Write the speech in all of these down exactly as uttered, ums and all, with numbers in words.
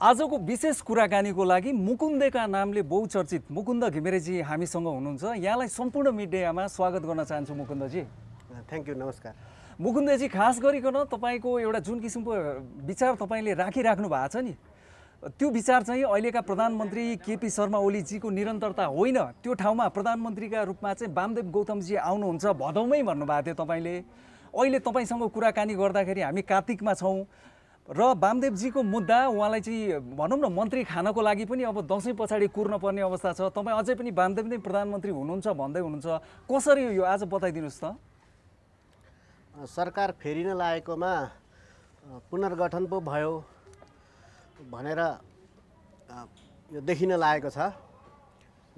आजको विशेष कुराकानीको लागि मुकुन्देका नामले बहुचर्चित मुकुन्द घिमिरेजी हामीसँग हुनुहुन्छ। यहाँलाई सम्पूर्ण मिडियामा स्वागत गर्न चाहन्छु मुकुन्दजी। थ्याङ्क यू, नमस्कार मुकुन्दजी। खास गरिकन तपाईको एउटा जुन किसिमको विचार तपाईले राखिराख्नु भएको छ नि, त्यो विचार चाहिँ अहिलेका प्रधानमन्त्री केपी शर्मा ओलीजीको निरन्तरता होइन, त्यो ठाउँमा प्रधानमन्त्रीका रूपमा चाहिँ बामदेव गौतमजी आउनुहुन्छ भदौमै भन्नुभएको थियो तपाईले। अहिले तपाईसँग कुराकानी गर्दाखेरि हामी कार्तिकमा छौँ र बामदेवजीको मुद्दा उहाँलाई चाहिँ भनौँ न मन्त्री खानको लागि पनि अब दसैँ पछाडि कुर्न पर्ने अवस्था छ। तपाईँ अझै पनि बामदेव नै प्रधानमन्त्री हुनुहुन्छ भन्दै हुनुहुन्छ, कसरी यो आज बताइदिनुहोस् त। सरकार फेरिन लागेकोमा पुनर्गठन पो भयो भनेर यो देखिन लागेको छ।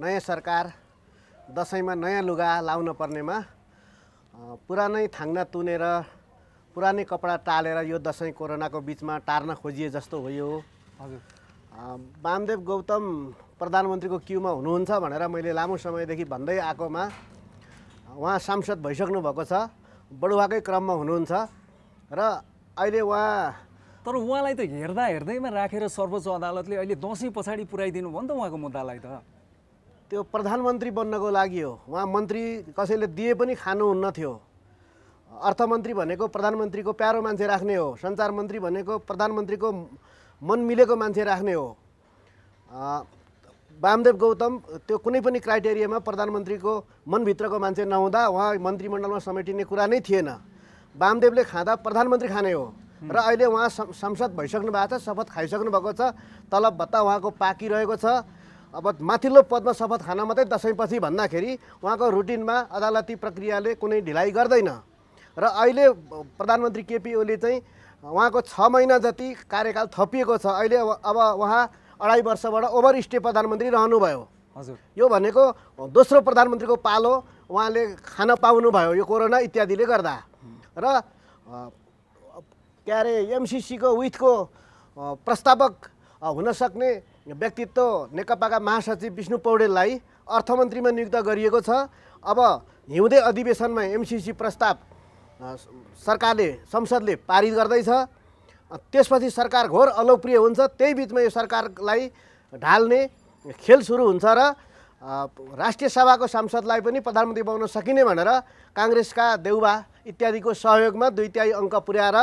नयाँ सरकार दसैँमा नयाँ लुगा लाउन पर्नेमा पुरानै थाङ्ना तुनेर पुरानै कपडा टालेर यो दसैँ कोरोनाको बीचमा टार्न खोजिए जस्तो हो यो। हजुर, बामदेव गौतम प्रधानमन्त्रीको क्युमा हुनुहुन्छ भनेर मैले लामो समयदेखि भन्दै आएकोमा उहाँ सांसद भइसक्नु भएको छ, बढुवाकै क्रममा हुनुहुन्छ र अहिले उहाँ, तर उहाँलाई त हेर्दा हेर्दैमा राखेर सर्वोच्च अदालतले अहिले दसैँ पछाडि पुऱ्याइदिनु भयो नि त उहाँको मुद्दालाई। त त्यो प्रधानमन्त्री बन्नको लागि हो, उहाँ मन्त्री कसैले दिए पनि खानुहुन्न थियो। अर्थमन्त्री भनेको प्रधानमन्त्रीको प्यारो मान्छे राख्ने हो, सञ्चार मन्त्री भनेको प्रधानमन्त्रीको मन मिलेको मान्छे राख्ने हो। बामदेव गौतम त्यो कुनै पनि क्राइटेरियामा प्रधानमन्त्रीको मनभित्रको मान्छे नहुँदा उहाँ मन्त्रीमण्डलमा समेटिने कुरा नै थिएन। बामदेवले खाँदा प्रधानमन्त्री खाने हो र अहिले उहाँ सांसद भइसक्नु भएको छ, शपथ खाइसक्नु भएको छ, तलब भत्ता उहाँको पाकिरहेको छ। अब माथिल्लो पदमा शपथ खान मात्रै दसैँपछि भन्दाखेरि उहाँको रुटिनमा अदालती प्रक्रियाले कुनै ढिलाइ गर्दैन र अहिले प्रधानमन्त्री केपी ओली चाहिँ उहाँको छ महिना जति कार्यकाल थपिएको छ। अहिले अब उहाँ अढाई वर्षबाट ओभर स्टे प्रधानमन्त्री रहनुभयो। हजुर, यो भनेको दोस्रो प्रधानमन्त्रीको पालो उहाँले खान पाउनुभयो यो कोरोना इत्यादिले गर्दा। र के अरे एमसीसीको विथको प्रस्तावक हुनसक्ने व्यक्तित्व नेकपाका महासचिव विष्णु पौडेललाई अर्थमन्त्रीमा नियुक्त गरिएको छ। अब हिउँदे अधिवेशनमा एमसीसी प्रस्ताव सरकारले संसदले पारित गर्दैछ, त्यसपछि सरकार घोर अलोकप्रिय हुन्छ, त्यही बिचमा यो सरकारलाई ढाल्ने खेल सुरु हुन्छ र राष्ट्रिय सभाको सांसदलाई पनि प्रधानमन्त्री बनाउन सकिने भनेर काङ्ग्रेसका देउवा इत्यादिको सहयोगमा दुई तिहाई अङ्क पुर्याएर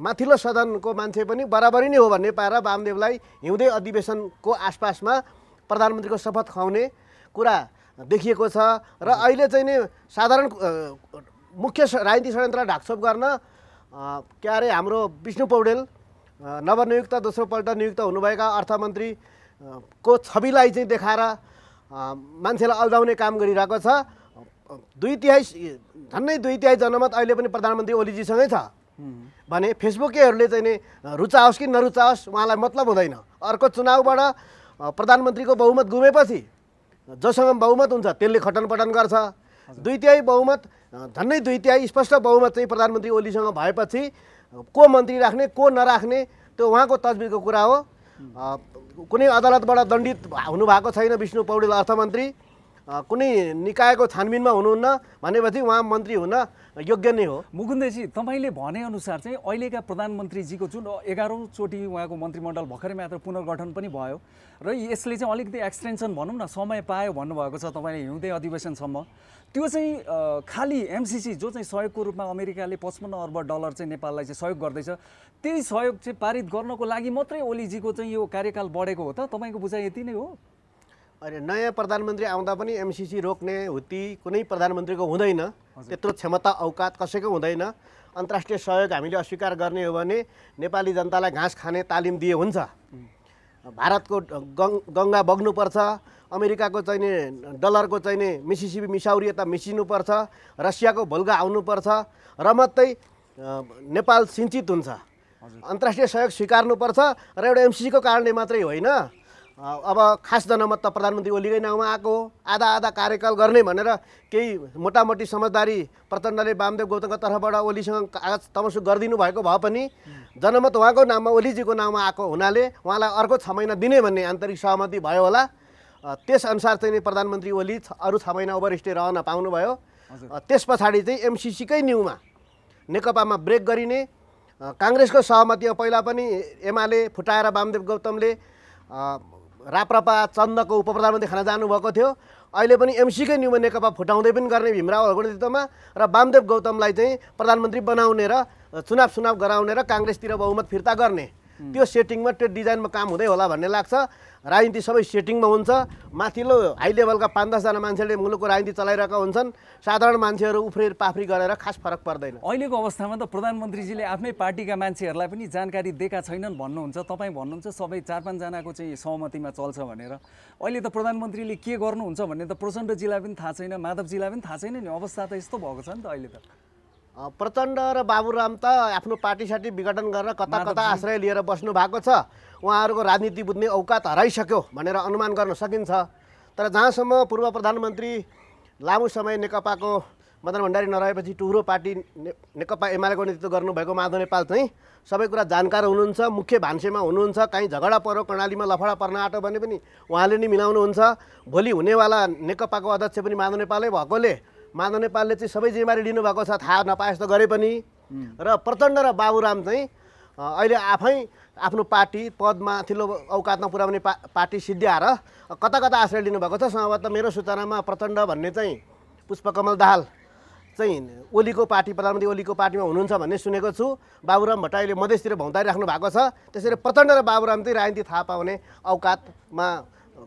माथिल्लो सदनको मान्छे पनि बराबरी नै हो भन्ने पाएर बामदेवलाई हिउँदै अधिवेशनको आसपासमा प्रधानमन्त्रीको शपथ खुवाउने कुरा देखिएको छ। र अहिले चाहिँ नि साधारण मुख्य राजनीतिक षड्यन्त्र ढाकछोप गर्न के अरे हाम्रो विष्णु पौडेल नवनियुक्त दोस्रोपल्ट नियुक्त हुनुभएका अर्थमन्त्री को छविलाई चाहिँ देखाएर मान्छेलाई अल्झाउने काम गरिरहेको छ। दुई तिहाई झन्नै दुई तिहाई जनमत अहिले पनि प्रधानमन्त्री ओलीजीसँगै छ भने फेसबुकेहरूले चाहिँ नि रुचाओस् कि नरुचाओस् उहाँलाई मतलब हुँदैन। अर्को चुनावबाट प्रधानमन्त्रीको बहुमत गुमेपछि जोसँग बहुमत हुन्छ त्यसले खटनपटन गर्छ। दुई तिहाई बहुमत झन्नै दुई तिहाई स्पष्ट बहुमत चाहिँ प्रधानमन्त्री ओलीसँग भएपछि को मन्त्री राख्ने को नराख्ने त्यो उहाँको तजबिरको कुरा हो। कुनै अदालतबाट दण्डित हुनुभएको छैन विष्णु पौडेल अर्थमन्त्री, कुनै निकायको छानबिनमा हुनुहुन्न, भनेपछि उहाँ मन्त्री हुन योग्य नै हो। मुकुन्दजी, तपाईँले भनेअनुसार चाहिँ अहिलेका प्रधानमन्त्रीजीको जुन एघारौँचोटि उहाँको मन्त्रीमण्डल भर्खरै मात्र पुनर्गठन पनि भयो र यसले चाहिँ अलिकति एक्सटेन्सन भनौँ न समय पायो भन्नुभएको छ तपाईँले हिउँदै अधिवेशनसम्म। त्यो चाहिँ खालि एमसीसी जो चाहिँ सहयोगको रूपमा अमेरिकाले पचपन्न अर्ब डलर चाहिँ नेपाललाई चाहिँ सहयोग गर्दैछ, त्यही सहयोग चाहिँ पारित गर्नको लागि मात्रै ओलीजीको चाहिँ यो कार्यकाल बढेको हो त? तपाईँको बुझाइ यति नै हो? अहिले नयाँ प्रधानमन्त्री आउँदा पनि एमसीसी रोक्ने हुती कुनै प्रधानमन्त्रीको हुँदैन, त्यत्रो क्षमता औकात कसैको हुँदैन। अन्तर्राष्ट्रिय सहयोग हामीले अस्वीकार गर्ने हो भने नेपाली जनतालाई घाँस खाने तालिम दिए हुन्छ। भारतको गङ्गा बग्नुपर्छ, अमेरिकाको चाहिने डलरको चाहिने मिसिसिपी मिसाउरी यता मिसिनुपर्छ, रसियाको भोल्गा आउनुपर्छ र मात्रै नेपाल सिन्चित हुन्छ। अन्तर्राष्ट्रिय सहयोग स्वीकार्नुपर्छ र एउटा एमसीसीको कारणले मात्रै होइन। अब खास जनमत त प्रधानमन्त्री ओलीकै नाउँमा आएको हो, आधा आधा कार्यकाल गर्ने भनेर केही मोटामोटी समझदारी प्रचण्डले बामदेव गौतमको तर्फबाट ओलीसँग कागज तमसु गरिदिनु भएको भए पनि जनमत उहाँको नाममा ओलीजीको नाउँमा आएको हुनाले उहाँलाई अर्को छ महिना दिने भन्ने आन्तरिक सहमति भयो होला। त्यसअनुसार चाहिँ प्रधानमन्त्री ओली अरू छ महिना ओभर स्टे रहन पाउनुभयो। त्यस पछाडि चाहिँ एमसीसीकै न्युमा नेकपामा ब्रेक गरिने कांग्रेसको सहमतिमा पहिला पनि एमाले फुटाएर बामदेव गौतमले राप्रपा चन्दको उपप्रधानमन्त्री खान जानुभएको थियो। अहिले पनि एमसीकै न्युमा नेकपा फुटाउँदै पनि गर्ने भीमरावहरूको नेतृत्वमा र बामदेव गौतमलाई चाहिँ प्रधानमन्त्री बनाउने र चुनाव चुनाव गराउने र कांग्रेसतिर बहुमत फिर्ता गर्ने त्यो सेटिङमा त्यो डिजाइनमा काम हुँदै होला भन्ने लाग्छ। राजनीति सबै सेटिङमा हुन्छ। माथिल्लो हाई लेभलका पाँच दसजना मान्छेले मुलुकको राजनीति चलाइरहेका हुन्छन्। साधारण मान्छेहरू उफ्रेर पाफ्री गरेर खास फरक पर्दैन। अहिलेको अवस्थामा त प्रधानमन्त्रीजीले आफ्नै पार्टीका मान्छेहरूलाई पनि जानकारी दिएका छैनन् भन्नुहुन्छ। तपाईँ भन्नुहुन्छ सबै चार पाँचजनाको चाहिँ सहमतिमा चल्छ भनेर। अहिले त प्रधानमन्त्रीले के गर्नुहुन्छ भन्ने त प्रचण्डजीलाई पनि थाहा छैन, माधवजीलाई पनि थाहा छैन नि। अवस्था त यस्तो भएको छ नि त अहिले त। प्रचण्ड र बाबुराम त आफ्नो पार्टी साटी विघटन गरेर कता कता आश्रय लिएर बस्नु भएको छ। उहाँहरूको राजनीति बुझ्ने औकात हराइसक्यो भनेर अनुमान गर्न सकिन्छ। तर जहाँसम्म पूर्व प्रधानमन्त्री लामो समय नेकपाको मदन भण्डारी नरहेपछि टुरो पार्टी ने नेकपा एमालेको नेतृत्व गर्नुभएको माधव नेपाल चाहिँ सबै कुरा जानकार हुनुहुन्छ, मुख्य भान्सेमा हुनुहुन्छ। काहीँ झगडा पर्यो, कर्णालीमा लफडा पर्न आँटो भने पनि उहाँले नै मिलाउनुहुन्छ। भोलि हुनेवाला नेकपाको अध्यक्ष पनि माधव नेपालै भएकोले माधव नेपालले चाहिँ सबै जिम्मेवारी लिनुभएको छ, थाहा नपाए जस्तो गरे पनि। र प्रचण्ड र बाबुराम चाहिँ अहिले आफै आफ्नो पार्टी पदमा माथिल्लो औकातमा पुर्याउने पा पार्टी सिद्ध्याएर कता कता आश्रय लिनुभएको छ। सम्भवतः मेरो सूचनामा प्रचण्ड भन्ने चाहिँ पुष्पकमल दाहाल चाहिँ ओलीको पार्टी प्रधानमन्त्री ओलीको पार्टीमा हुनुहुन्छ भन्ने सुनेको छु। बाबुराम भट्टराईले मधेसतिर भौँतारी राख्नु भएको छ। त्यसरी प्रचण्ड र बाबुराम चाहिँ राजनीति थाहा पाउने औकातमा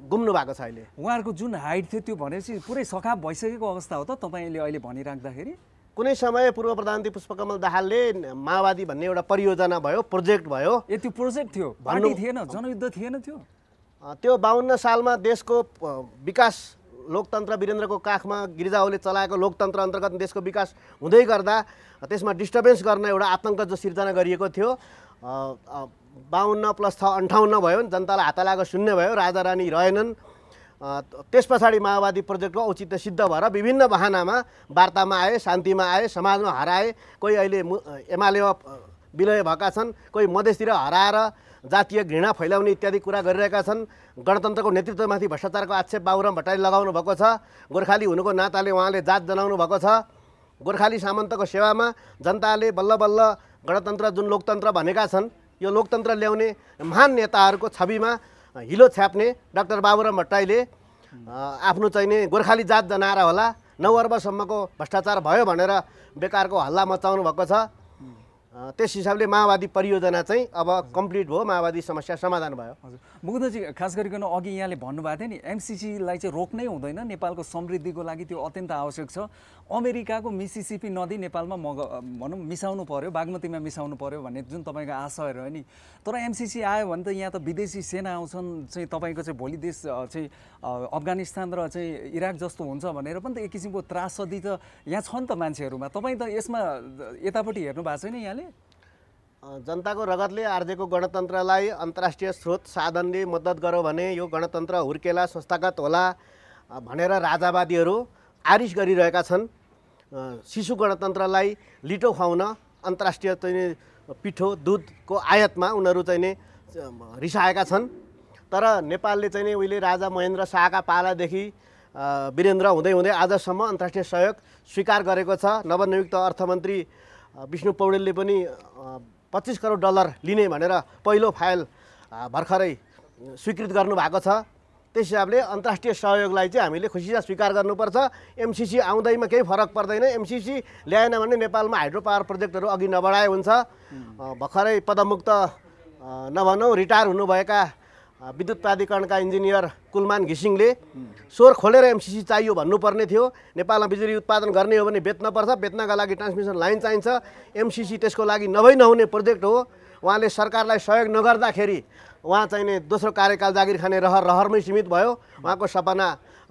गुम्नु भएको छ। अहिले उहाँहरूको जुन हाइट थियो त्यो भनेपछि पुरै सखाप भइसकेको अवस्था हो त तपाईँले अहिले भनिराख्दाखेरि। कुनै समय पूर्व प्रधानमन्त्री पुष्पकमल दाहालले माओवादी भन्ने एउटा परियोजना भयो, प्रोजेक्ट भयो। ए त्यो प्रोजेक्ट थियो, पार्टी थिएन, जनयुद्ध थिएन त्यो। त्यो बावन्न सालमा देशको विकास लोकतन्त्र वीरेन्द्रको काखमा गिरिजा ओलीले चलाएको लोकतन्त्र अन्तर्गत देशको विकास हुँदै गर्दा त्यसमा डिस्टर्बेन्स गर्न एउटा आतंक जो सिर्जना गरिएको थियो। बावन्न प्लस छ अन्ठाउन्न भयो, जनतालाई हात लागेको शून्य भयो, राजा रानी रहेनन्। त्यस पछाडि माओवादी प्रोजेक्टको औचित्य सिद्ध भएर विभिन्न बहानामा वार्तामा आए, शान्तिमा आए, समाजमा हराए। कोही अहिले एमालेमा विलय भएका छन्, कोही मधेसतिर हराएर जातीय घृणा फैलाउने इत्यादि कुरा गरिरहेका छन्। गणतन्त्रको नेतृत्वमाथि भ्रष्टाचारको आक्षेप बाबुराम भट्टराईले लगाउनु भएको छ। गोर्खाली हुनुको नाताले उहाँले जात जनाउनु भएको छ। गोर्खाली सामन्तको सेवामा जनताले बल्ल बल्ल गणतन्त्र जुन लोकतन्त्र भनेका छन् यो लोकतन्त्र ल्याउने महान नेताहरूको छविमा हिलो छ्याप्ने डाक्टर बाबुराम भट्टराईले आफ्नो चाहिने गोर्खाली जात जनाएर होला नौ अर्बसम्मको भ्रष्टाचार भयो भनेर बेकारको हल्ला मचाउनु भएको छ। त्यस हिसाबले माओवादी परियोजना चाहिँ अब कम्प्लिट भयो, माओवादी समस्या समाधान भयो। हजुर मुग्धजी, खास गरिकन अघि यहाँले भन्नुभएको थियो नि एमसीसीलाई चाहिँ रोक्नै हुँदैन, नेपालको समृद्धिको लागि त्यो अत्यन्त आवश्यक छ। अमेरिकाको मिसिसिपी नदी नेपालमा मग भनौँ मिसाउनु पर्यो, बागमतीमा मिसाउनु पर्यो भन्ने जुन तपाईँको आशय रह्यो नि। तर एमसीसी आयो भने त यहाँ त विदेशी सेना आउँछन्, चाहिँ तपाईँको चाहिँ भोलि देश चाहिँ अफगानिस्तान र चाहिँ इराक जस्तो हुन्छ भनेर पनि त एक किसिमको त्रासदी त यहाँ छ नि त मान्छेहरूमा। तपाईँ त यसमा यतापट्टि हेर्नु भएको छैन। यहाँले जनताको रगतले आर्जेको गणतन्त्रलाई अन्तर्राष्ट्रिय स्रोत साधनले मद्दत गर्यो भने यो गणतन्त्र हुर्केला, संस्थागत होला भनेर राजावादीहरू आरिस गरिरहेका छन्। शिशु गणतन्त्रलाई लिटो खुवाउन अन्तर्राष्ट्रिय चाहिँ पिठो दुधको आयातमा उनीहरू चाहिँ रिसाएका छन्। तर नेपालले चाहिँ उहिले राजा महेन्द्र शाहका पालादेखि वीरेन्द्र हुँदै हुँदै आजसम्म अन्तर्राष्ट्रिय सहयोग स्वीकार गरेको छ। नवनियुक्त अर्थमन्त्री विष्णु पौडेलले पनि पच्चिस करोड डलर लिने भनेर पहिलो फाइल भर्खरै स्वीकृत गर्नुभएको छ। त्यस हिसाबले अन्तर्राष्ट्रिय सहयोगलाई चाहिँ हामीले खुसीसँग स्वीकार गर्नुपर्छ। एमसीसी आउँदैमा केही फरक पर्दैन। एमसीसी ल्याएन भने नेपालमा हाइड्रो पावर प्रोजेक्टहरू अघि नबढाए हुन्छ। भर्खरै पदमुक्त नभनौँ रिटायर हुनुभएका विद्युत प्राधिकरणका इन्जिनियर कुलमान घिसिङले स्वर खोलेर एमसीसी चाहियो भन्नुपर्ने थियो। नेपालमा बिजुली उत्पादन गर्ने हो भने बेच्नुपर्छ, बेच्नका लागि ट्रान्समिसन लाइन चाहिन्छ। एमसीसी त्यसको लागि नभई नहुने प्रोजेक्ट हो। उहाँले सरकारलाई सहयोग नगर्दाखेरि उहाँ चाहिने दोस्रो कार्यकाल जागिर खाने रहर रहरमै सीमित भयो। उहाँको सपना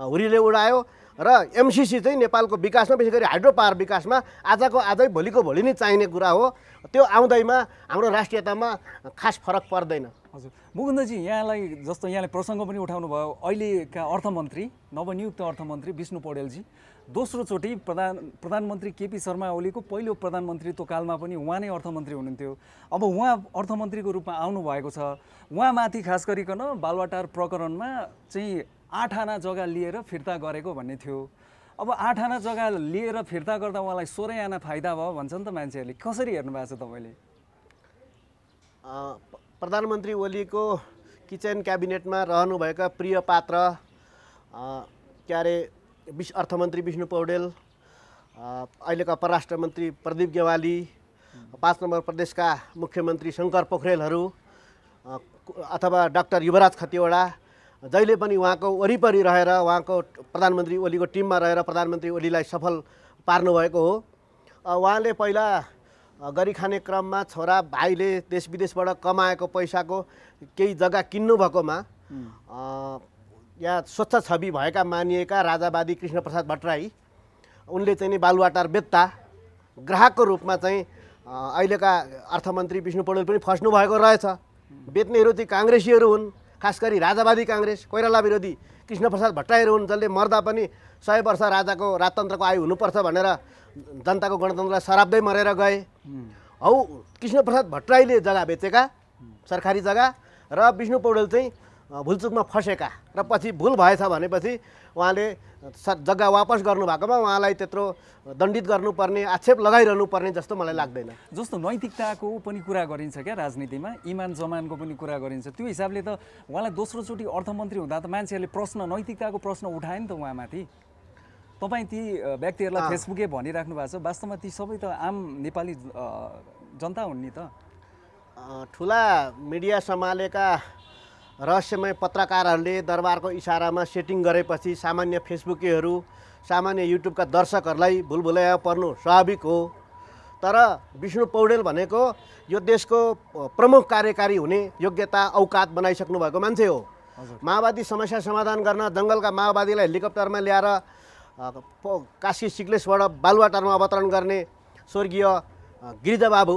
हुरीले उडायो। र एमसीसी चाहिँ नेपालको विकासमा विशेष गरी हाइड्रो पावर विकासमा आजको आजै भोलिको भोलि नै चाहिने कुरा हो। त्यो आउँदैमा हाम्रो राष्ट्रियतामा खास फरक पर्दैन। हजुर मुकुन्दजी, यहाँलाई जस्तो यहाँले प्रसङ्ग पनि उठाउनु भयो, अहिलेका अर्थमन्त्री नवनियुक्त अर्थमन्त्री विष्णु पौडेलजी दोस्रोचोटि प्रधान प्रधानमन्त्री केपी शर्मा ओलीको पहिलो प्रधानमन्त्रीत्व कालमा पनि उहाँ नै अर्थमन्त्री हुनुहुन्थ्यो। अब उहाँ अर्थमन्त्रीको रूपमा आउनुभएको छ। उहाँमाथि खास गरिकन बालुवाटार प्रकरणमा चाहिँ आठ आना जग्गा लिएर फिर्ता गरेको भन्ने थियो। अब आठ आना जग्गा लिएर फिर्ता गर्दा उहाँलाई सोह्र आना फाइदा भयो भन्छन् त मान्छेहरूले। कसरी हेर्नु भएको छ तपाईँले? प्रधानमन्त्री ओलीको किचन क्याबिनेटमा रहनुभएका प्रिय पात्र क्यारे विश्व अर्थमन्त्री विष्णु पौडेल, अहिलेका परराष्ट्र मन्त्री प्रदीप गेवाली, पाँच नम्बर प्रदेशका मुख्यमन्त्री शंकर पोखरेलहरू अथवा डाक्टर युवराज खतीवड़ा जहिले पनि उहाँको वरिपरि रहेर उहाँको प्रधानमन्त्री ओलीको टिममा रहेर प्रधानमन्त्री ओलीलाई सफल पार्नुभएको हो। उहाँले पहिला गरी खाने क्रममा छोरा भाइले देश विदेशबाट कमाएको पैसाको केही जग्गा किन्नु भएकोमा यहाँ स्वच्छ छवि भएका मानिएका राजावादी कृष्ण प्रसाद भट्टराई उनले चाहिँ नि बालुवाटार बेत्ता ग्राहकको रूपमा चाहिँ अहिलेका अर्थमन्त्री विष्णु पौडेल पनि फस्नु भएको रहेछ। बेच्नेहरू चाहिँ काङ्ग्रेसीहरू हुन्, खास गरी राजावादी काङ्ग्रेस कोइराला विरोधी कृष्ण प्रसाद भट्टराईहरू हुन् जसले मर्दा पनि सय वर्ष राजाको राजतन्त्रको आयु हुनुपर्छ भनेर जनताको गणतन्त्रलाई सराप्दै मरेर गए। हौ कृष्ण प्रसाद भट्टराईले जग्गा बेचेका सरकारी जग्गा र विष्णु पौडेल चाहिँ भुलचुकमा फसेका र पछि भुल भएछ भनेपछि उहाँले जग्गा वापस गर्नुभएकोमा उहाँलाई त्यत्रो दण्डित गर्नुपर्ने, आक्षेप लगाइरहनु पर्ने जस्तो मलाई लाग्दैन। जस्तो नैतिकताको पनि कुरा गरिन्छ क्या राजनीतिमा, इमान जमानको पनि कुरा गरिन्छ, त्यो हिसाबले त उहाँलाई दोस्रोचोटि अर्थमन्त्री हुँदा त मान्छेहरूले प्रश्न नैतिकताको प्रश्न उठाए नि त उहाँमाथि। तपाईँ ती व्यक्तिहरूलाई फेसबुकै भनिराख्नु भएको छ, वास्तवमा ती सबै त आम नेपाली जनता हुन् नि त। ठुला मिडिया सम्हालेका रहस्यमय पत्रकारहरूले दरबारको इशारामा सेटिङ गरेपछि सामान्य फेसबुकीहरू सामान्य युट्युबका दर्शकहरूलाई भुलभुलैया पर्नु स्वाभाविक हो। तर विष्णु पौडेल भनेको यो देशको प्रमुख कार्यकारी हुने योग्यता औकात बनाइसक्नु भएको मान्छे हो। माओवादी समस्या समाधान गर्न जङ्गलका माओवादीलाई हेलिकप्टरमा ल्याएर काशी सिक्लेसबाट बालुवाटारमा अवतरण गर्ने स्वर्गीय गिरिजा बाबु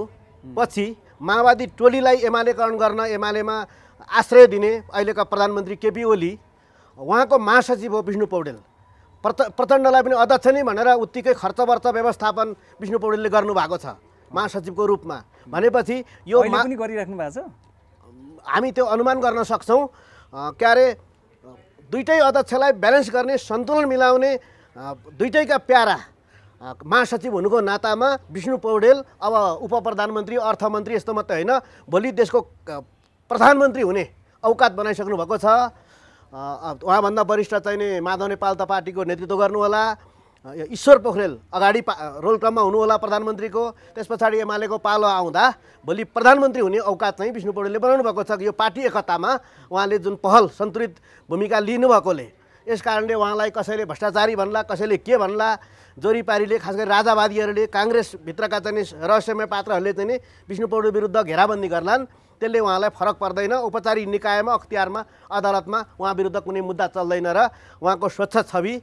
पछि माओवादी टोलीलाई एमालेकरण गर्न एमालेमा आश्रय दिने अहिलेका प्रधानमन्त्री केपी ओली, उहाँको महासचिव हो विष्णु पौडेल, प्रत प्रचण्डलाई पनि अध्यक्ष नै भनेर उत्तिकै खर्च वर्च व्यवस्थापन विष्णु पौडेलले गर्नुभएको छ महासचिवको रूपमा। भनेपछि यो पनि गरिराख्नु भएको छ, हामी त्यो अनुमान गर्न सक्छौँ। क्यारे दुइटै अध्यक्षलाई ब्यालेन्स गर्ने, सन्तुलन मिलाउने दुइटैका प्यारा महासचिव हुनुको नातामा विष्णु पौडेल अब उप प्रधानमन्त्री अर्थमन्त्री यस्तो मात्रै होइन, भोलि देशको प्रधानमन्त्री हुने औकात बनाइसक्नु भएको छ। उहाँभन्दा वरिष्ठ चाहिने माधव नेपाल त पार्टीको नेतृत्व गर्नुहोला, ईश्वर पोखरेल अगाडि पा रोलक्रममा हुनुहोला प्रधानमन्त्रीको, त्यस पछाडि एमालेको पालो आउँदा भोलि प्रधानमन्त्री हुने औकात चाहिँ विष्णु पौडेलले बनाउनु भएको छ। यो पार्टी एकतामा उहाँले जुन पहल सन्तुलित भूमिका लिनुभएकोले यस कारणले उहाँलाई कसैले भ्रष्टाचारी भन्ला, कसैले के भन्ला, जोरीपारीले खास गरी राजावादीहरूले काङ्ग्रेसभित्रका चाहिँ रहस्यमय पात्रहरूले चाहिँ विष्णु पौडेल विरुद्ध घेराबन्दी गर्लान्, त्यसले उहाँलाई फरक पर्दैन। औपचारिक निकायमा, अख्तियारमा, अदालतमा उहाँ विरुद्ध कुनै मुद्दा चल्दैन र उहाँको स्वच्छ छवि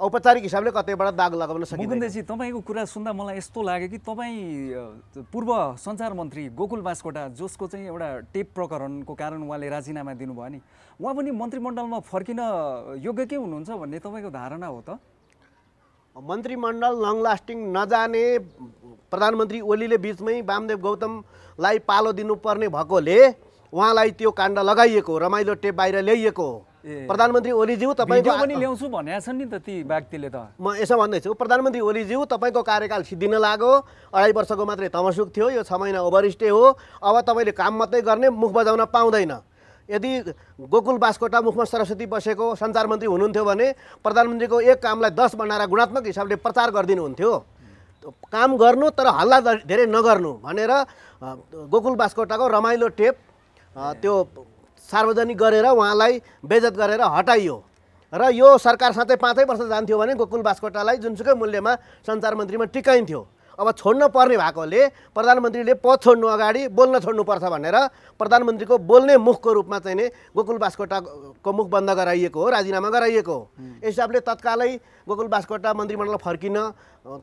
औपचारिक हिसाबले कतैबाट दाग लगाउन सकिन्छ। मुकुन्दजी, तपाईँको कुरा सुन्दा मलाई यस्तो लाग्यो कि तपाईँ पूर्व सञ्चार मन्त्री गोकुल बासकोटा जसको चाहिँ एउटा टेप प्रकरणको कारण उहाँले राजीनामा दिनुभयो नि, उहाँ पनि मन्त्रीमण्डलमा फर्किन योग्यकै हुनुहुन्छ भन्ने तपाईँको धारणा हो त? मन्त्रीमण्डल लङ लास्टिङ नजाने प्रधानमन्त्री ओलीले बिचमै बामदेव गौतमलाई पालो दिनुपर्ने भएकोले उहाँलाई त्यो काण्ड लगाइएको, रमाइलो टेप बाहिर ल्याइएको हो। प्रधानमन्त्री ओलीज्यू तपाईँको पनि ल्याउँछु भनेको छ नि त ती व्यक्तिले त। म यसो भन्दैछु, प्रधानमन्त्री ओलीज्यू तपाईँको कार्यकाल सिद्धिन लाग्यो, अढाई वर्षको मात्रै तमसुक थियो, यो छ महिना ओभरस्टे हो, अब तपाईँले काम मात्रै गर्ने, मुख बजाउन पाउँदैन। यदि गोकुल बासकोटा मुखमा सरस्वती बसेको सञ्चार मन्त्री हुनुहुन्थ्यो भने प्रधानमन्त्रीको एक कामलाई दस बनाएर गुणात्मक हिसाबले प्रचार गरिदिनुहुन्थ्यो, काम गर्नु तर हल्ला धेरै नगर्नु भनेर गोकुल बासकोटाको रमाइलो टेप त्यो सार्वजनिक गरेर उहाँलाई बेइज्जत गरेर हटाइयो र यो सरकार साथै पाँचै वर्ष जान्थ्यो भने गोकुल बासकोटालाई जुनसुकै मूल्यमा सञ्चार मन्त्रीमा टिकाइन्थ्यो। अब छोड्न पर्ने भएकोले प्रधानमन्त्रीले पद छोड्नु अगाडि बोल्न छोड्नुपर्छ भनेर प्रधानमन्त्रीको बोल्ने मुखको रूपमा चाहिने गोकुल बासकोटाको मुख बन्द गराइएको हो, राजीनामा गराइएको हो। यस हिसाबले तत्कालै गोकुल बासकोटा मन्त्रीमण्डल फर्किन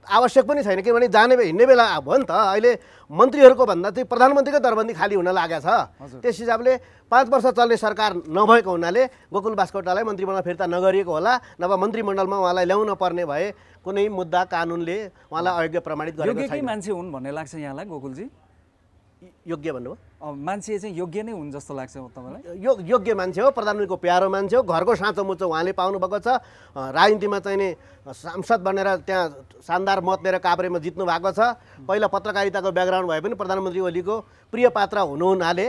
आवश्यक पनि छैन, किनभने जाने हिँड्ने बेला भयो नि त। अहिले मन्त्रीहरूको भन्दा चाहिँ प्रधानमन्त्रीको दरबन्दी खाली हुन लागेको छ। त्यस हिसाबले पाँच वर्ष चल्ने सरकार नभएको हुनाले गोकुल बासकोटालाई मन्त्रीमण्डल फिर्ता नगरिएको होला, नभए मन्त्रीमण्डलमा उहाँलाई ल्याउन पर्ने भए कुनै मुद्दा कानुनले उहाँलाई अयोग्य प्रमाणित गरेको छैन। योग्य मान्छे हुन् भन्ने लाग्छ यहाँलाई गोकुलजी? योग्य भन्नुभयो? मान्छे चाहिँ योग्य नै हुन् जस्तो लाग्छ तपाईलाई? यो योग्य मान्छे हो, प्रधानमन्त्रीको प्यारो मान्छे हो, घरको साँचो मुचो उहाँले पाउनु भएको छ। राजनीतिमा चाहिँ नि सांसद बनेर त्यहाँ शानदार मत लिएर काभ्रेमा जित्नु भएको छ। पहिला पत्रकारिताको ब्याकग्राउन्ड भए पनि प्रधानमन्त्री ओलीको प्रिय पात्र हुनुहुनाले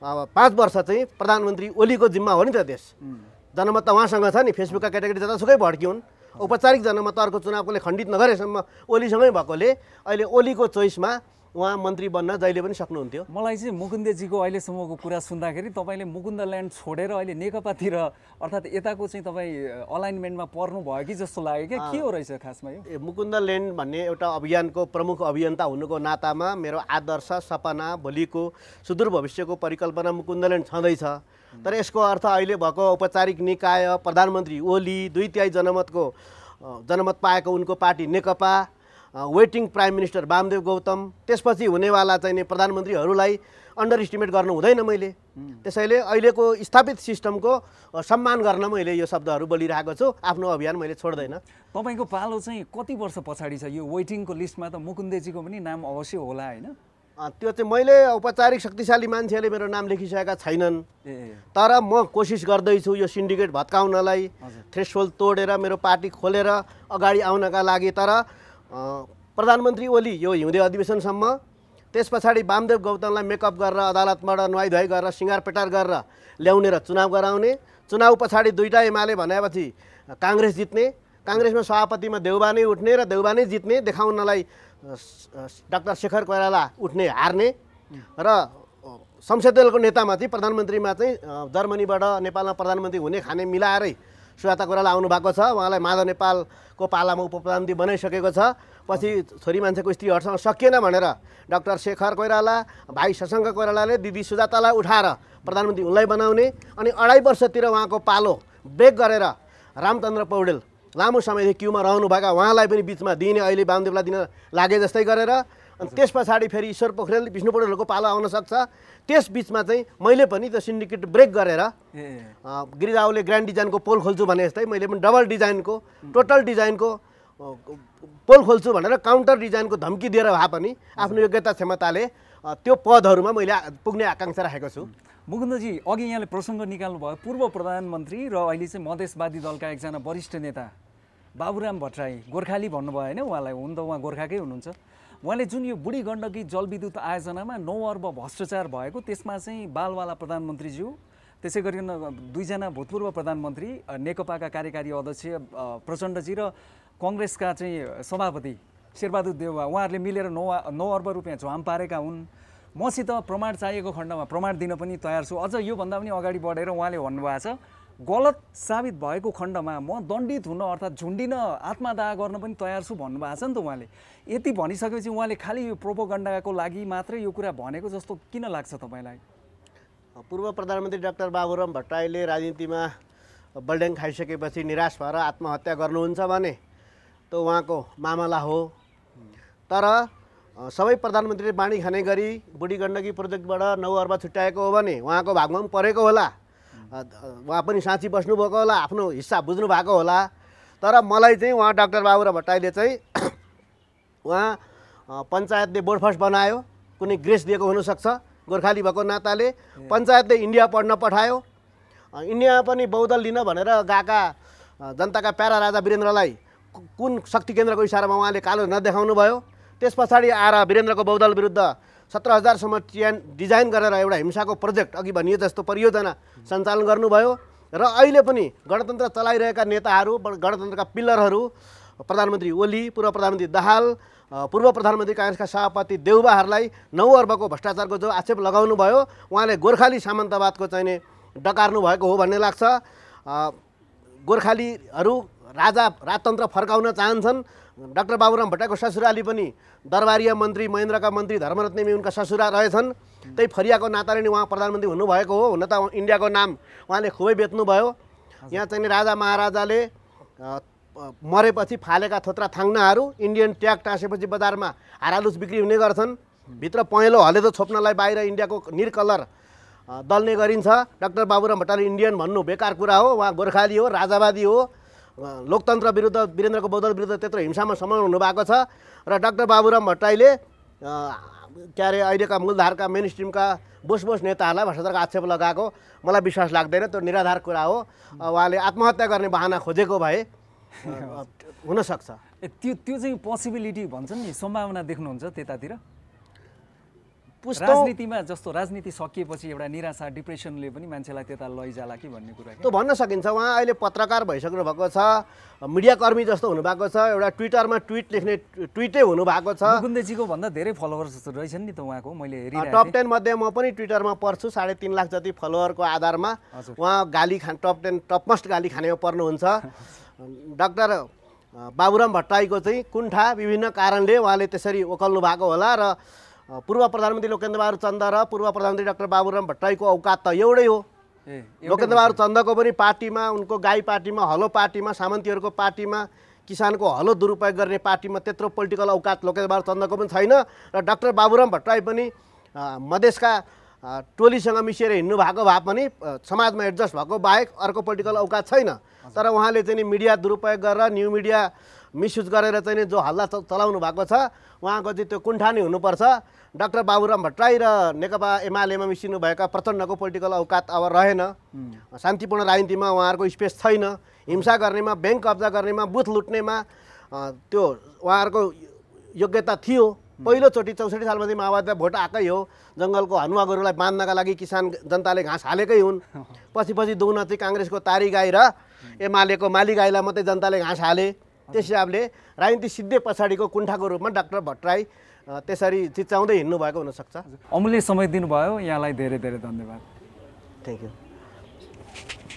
पाँच वर्ष चाहिँ प्रधानमन्त्री ओलीको जिम्मा हो नि त देश। जनमत त उहाँसँग छ नि, फेसबुकका क्याटेगोरी जतासुकै भड्किउन्, औपचारिक जनमत अर्को चुनावकोले खण्डित नगरेसम्म ओलीसँगै भएकोले अहिले ओलीको चोइसमा उहाँ मन्त्री बन्न जहिले पनि सक्नुहुन्थ्यो। मलाई चाहिँ मुकुन्देजीको अहिलेसम्मको कुरा सुन्दाखेरि तपाईँले मुकुन्दल्यान्ड छोडेर अहिले नेकपातिर अर्थात् यताको चाहिँ तपाईँ अलाइनमेन्टमा पर्नुभयो कि जस्तो लाग्यो। क्या के हो रहेछ खासमा यो? ए मुकुन्दल्यान्ड भन्ने एउटा अभियानको प्रमुख अभियन्ता हुनुको नातामा मेरो आदर्श, सपना, भोलिको सुदूर भविष्यको परिकल्पना मुकुन्दल्यान्ड छँदैछ। तर यसको अर्थ अहिले भएको औपचारिक निकाय प्रधानमन्त्री ओली, दुई तिहाई जनमतको जनमत पाएको उनको party Nekapa, waiting prime minister Bamdev Gautam, त्यसपछि हुनेवाला चाहिँ प्रधानमन्त्रीहरूलाई अन्डर इस्टिमेट गर्नु हुँदैन मैले। त्यसैले अहिलेको स्थापित सिस्टमको सम्मान गर्न मैले यो शब्दहरू बोलिरहेको छु। आफ्नो अभियान मैले छोड्दैन। तपाईँको पालो चाहिँ कति वर्ष पछाडि छ? यो वेटिङको लिस्टमा त मुकुन्देजीको पनि नाम अवश्य होला होइन? त्यो चाहिँ मैले औपचारिक शक्तिशाली मान्छेहरूले मेरो नाम लेखिसकेका छैनन्। तर म कोसिस गर्दैछु यो सिन्डिकेट भत्काउनलाई, थ्रेसहोल्ड तोडेर मेरो पार्टी खोलेर अगाडि आउनका लागि। तर प्रधानमन्त्री ओली यो हिउँदे अधिवेशनसम्म, त्यस पछाडि बामदेव गौतमलाई मेकअप गरेर अदालतबाट नुहाई धुवाई गरेर सिँगार पेटार गरेर ल्याउने र चुनाव गराउने, चुनाव पछाडि दुईवटा एमाले भनेपछि काङ्ग्रेस जित्ने, काङ्ग्रेसमा सभापतिमा देउवा नै उठ्ने र देउवा नै जित्ने देखाउनलाई डाक्टर शेखर कोईराला उठ्ने हार्ने, र संसद दलको नेतामाथि प्रधानमन्त्रीमा चाहिँ जर्मनीबाट नेपालमा प्रधानमन्त्री हुने खाने मिलाएरै सुजाता कोईराला आउनु भएको छ। उहाँलाई माधव नेपालको पालामा उपप्रधानमन्त्री बनाइसकेको छ। पछि छोरी मान्छेको स्त्रीहरूसँग सकिएन भनेर डाक्टर शेखर कोईराला, भाइ शशङ्क कोइरालाले दिदी सुजातालाई उठाएर प्रधानमन्त्री उनलाई बनाउने, अनि अढाई वर्षतिर उहाँको पालो ब्रेक गरेर रामचन्द्र पौडेल लामो समयदेखि क्युमा रहनुभएका उहाँलाई पनि बिचमा दिने, अहिले बामदेवलाई दिन लागे जस्तै गरेर, अनि त्यस पछाडि फेरि ईश्वर पोखरेल, विष्णु पौडेलको पालो आउन सक्छ। त्यस बिचमा चाहिँ मैले पनि त्यो सिन्डिकेट ब्रेक गरेर गिरिजाले ग्रान्ड डिजाइनको पोल खोल्छु भने जस्तै मैले पनि डबल डिजाइनको, टोटल डिजाइनको पोल खोल्छु भनेर काउन्टर डिजाइनको धम्की दिएर भए पनि आफ्नो योग्यता क्षमताले त्यो पदहरूमा मैले पुग्ने आकाङ्क्षा राखेको छु। मुकुन्दजी, अघि यहाँले प्रसङ्ग निकाल्नुभयो पूर्व प्रधानमन्त्री र अहिले चाहिँ मधेसवादी दलका एकजना वरिष्ठ नेता बाबूराम भट्टराई, गोर्खाली भन्नुभयो होइन? उहाँलाई हुन त उहाँ गोर्खाकै हुनुहुन्छ। उहाँले जुन यो बुढीगण्डकी जलविद्युत आयोजनामा नौ अर्ब भ्रष्टाचार भएको, त्यसमा चाहिँ बालवाला प्रधानमन्त्रीज्यू, त्यसै गरिकन दुईजना भूतपूर्व प्रधानमन्त्री नेकपाका कार्यकारी अध्यक्ष प्रचण्डजी र कङ्ग्रेसका चाहिँ सभापति शेरबहादुर देउवा, उहाँहरूले मिलेर नौ नौ अर्ब रुपियाँ झ्वाम पारेका हुन्। मसित प्रमाण चाहिएको खण्डमा प्रमाण दिन पनि तयार छु। अझ योभन्दा पनि अगाडि बढेर उहाँले भन्नुभएको छ गलत साबित भएको खण्डमा म दण्डित हुन अर्थात् झुन्डिन, आत्मदाह गर्न पनि तयार छु भन्नुभएको छ नि त उहाँले। यति भनिसकेपछि उहाँले खालि यो प्रोपोगण्डाको लागि मात्रै यो कुरा भनेको जस्तो किन लाग्छ तपाईँलाई? पूर्व प्रधानमन्त्री डाक्टर बाबुराम भट्टराईले राजनीतिमा बल्ड्याङ खाइसकेपछि निराश भएर आत्महत्या गर्नुहुन्छ भने त उहाँको मामला हो। तर सबै प्रधानमन्त्रीले बाणी खाने गरी बुढी गण्डकी प्रोजेक्टबाट नौ अर्ब छुट्याएको हो भने उहाँको भागमा पनि परेको होला, उहाँ पनि साँची बस्नुभएको होला, आफ्नो हिस्सा बुझ्नु भएको होला। तर मलाई चाहिँ उहाँ डाक्टर बाबुराम भट्टराईले चाहिँ उहाँ पञ्चायतले बोर्डफर्स्ट बनायो, कुनै ग्रेस दिएको हुनसक्छ। गोर्खाली भएको नाताले पञ्चायतले इन्डिया पढ्न पठायो, इन्डियामा पनि बहुदल लिन भनेर गएका जनताका प्यारा राजा वीरेन्द्रलाई कुन शक्ति केन्द्रको इशारामा उहाँले कालो नदेखाउनु भयो। त्यस पछाडि आएर वीरेन्द्रको बहुदल विरुद्ध सत्र हजारसम्म डिजाइन डिजाइन गरेर एउटा हिंसाको प्रोजेक्ट, अघि भनिए जस्तो परियोजना सञ्चालन गर्नुभयो। र अहिले पनि गणतन्त्र चलाइरहेका नेताहरू, गणतन्त्रका पिलरहरू प्रधानमन्त्री ओली, पूर्व प्रधानमन्त्री दाहाल, पूर्व प्रधानमन्त्री काङ्ग्रेसका सभापति देउवाहरूलाई नौ अर्बको भ्रष्टाचारको जो आक्षेप लगाउनु भयो उहाँले गोर्खाली सामन्तवादको चाहिने डकार्नु भएको हो भन्ने लाग्छ। गोर्खालीहरू राजा राजतन्त्र फर्काउन चाहन्छन्। डाक्टर बाबुराम भट्टराईको ससुराली पनि दरबारिया मन्त्री, महेन्द्रका मन्त्री धर्मरत्नमी उनका ससुरा रहेछन्। त्यही फरियाको नाताले नै उहाँ प्रधानमन्त्री हुनुभएको हो। हुन त इन्डियाको नाम उहाँले खुबै बेच्नुभयो। यहाँ चाहिँ राजा महाराजाले मरेपछि फालेका थोत्रा थाङ्नाहरू इन्डियन ट्याग टाँसेपछि बजारमा हारालुस बिक्री हुने गर्छन्। भित्र पहेँलो हलेदो छोप्नलाई बाहिर इन्डियाको निरकलर दल्ने गरिन्छ। डाक्टर बाबुराम भट्टराईले इन्डियन भन्नु बेकार कुरा हो। उहाँ गोर्खाली हो, राजावादी हो, लोकतन्त्र विरुद्ध, वीरेन्द्रको बहुदल विरुद्ध त्यत्रो हिंसामा समाउनु भएको छ। र डाक्टर बाबुराम भट्टराईले क्यारे अहिलेका मूलधारका मेनस्ट्रिमका बोस बोस नेताहरूलाई भ्रष्टाचारको आक्षेप लगाएको मलाई विश्वास लाग्दैन। त्यो निराधार कुरा हो। उहाँले आत्महत्या गर्ने बहाना खोजेको भए हुन सक्छ। त्यो त्यो चाहिँ पोसिबिलिटी भन्छन् नि, सम्भावना देख्नुहुन्छ त्यतातिर? राजनीतिमा जस्तो राजनीति सकिएपछि एउटा निराशा डिप्रेसनले पनि मान्छेलाई त्यता लैजाला कि भन्ने कुरा त्यो भन्न सकिन्छ। उहाँ अहिले पत्रकार भइसक्नु भएको छ, मिडियाकर्मी जस्तो हुनुभएको छ, एउटा ट्विटरमा ट्विट लेख्ने ट्विटै हुनुभएको छ। गुन्देजीको भन्दा धेरै फलोवर्स रहेछन् नि त उहाँको, मैले हेरिरहेको थिएँ। टप टेन मध्ये म पनि ट्विटरमा पर्छु, साढे तीन लाख जति फलोवरको आधारमा। उहाँ गाली खान टप टेन टपमोस्ट गाली खानेमा पर्नुहुन्छ। डाक्टर बाबूराम भट्टराईको चाहिँ कुण्ठा विभिन्न कारणले उहाँले त्यसरी ओकल्नु भएको होला र पूर्व प्रधानमन्त्री लोकेन्द्र बहादुर चन्द्र र पूर्व प्रधानमन्त्री डाक्टर बाबूराम भट्टराईको औकात त एउटै हो। लोकेन्द्र बहादुर चन्द्रको पनि पार्टीमा, उनको गाई पार्टीमा, हलो पार्टीमा, सामन्तीहरूको पार्टीमा, किसानको हलो दुरुपयोग गर्ने पार्टीमा त्यत्रो पोलिटिकल औकात लोकेन्द्र बहादुर चन्द्रको पनि छैन। र डाक्टर बाबूराम भट्टराई पनि मधेसका टोलीसँग मिसिएर हिँड्नु भएको भए पनि समाजमा एडजस्ट भएको बाहेक अर्को पोलिटिकल औकात छैन। तर उहाँले चाहिँ मिडिया दुरुपयोग गरेर, न्यू मिडिया मिसयुज गरेर चाहिँ जो हल्ला चलाउनु भएको छ उहाँको चाहिँ त्यो कुण्ठा नै हुनुपर्छ। डाक्टर बाबूराम भट्टराई र नेकपा एमालेमा मिसिनुभएका प्रचण्डको पोलिटिकल औकात अब रहेन। शान्तिपूर्ण राजनीतिमा उहाँहरूको स्पेस छैन। हिंसा गर्नेमा, ब्याङ्क कब्जा गर्नेमा, बुथ लुट्नेमा त्यो उहाँहरूको योग्यता थियो। पहिलोचोटि चौसठी सालमा माओवादीलाई भोट आएकै हो। जङ्गलको हनुवाहरूलाई बाँध्नका लागि किसान जनताले घाँस हालेकै हुन्। पछि पछि दुहुन चाहिँ काङ्ग्रेसको तारी गाई र एमालेको माली गाईलाई मात्रै जनताले घाँस हाले। त्यस हिसाबले राजनीति सिद्धे पछाडिको कुण्ठाको रूपमा डाक्टर भट्टराई त्यसरी चिच्याउँदै हिँड्नु भएको हुनसक्छ। अमूल्य समय दिनुभयो, यहाँलाई धेरै धेरै धन्यवाद। Thank you.